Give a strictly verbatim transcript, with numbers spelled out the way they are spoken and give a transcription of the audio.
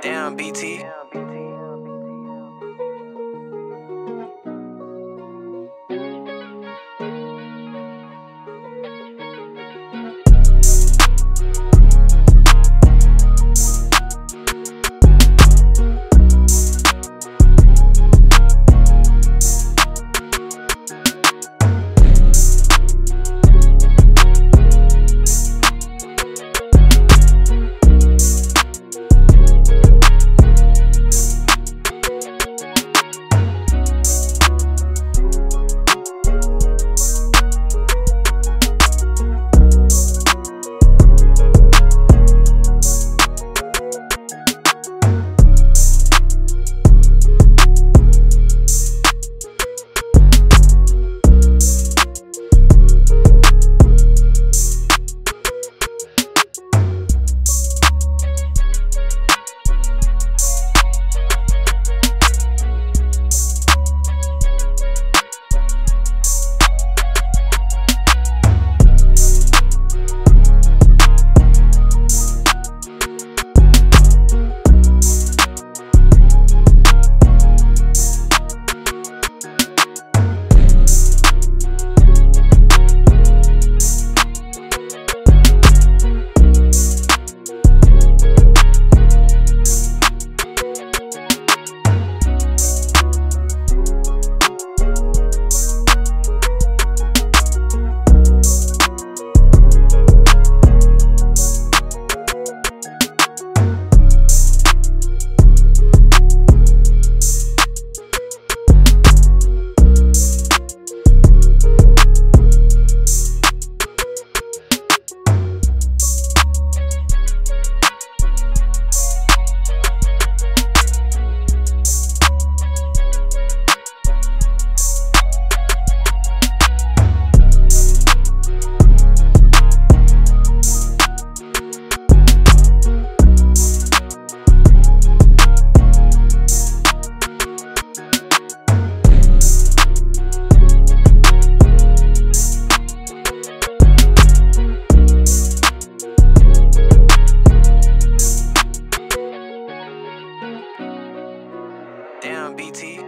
Damn, B T. Damn, B T.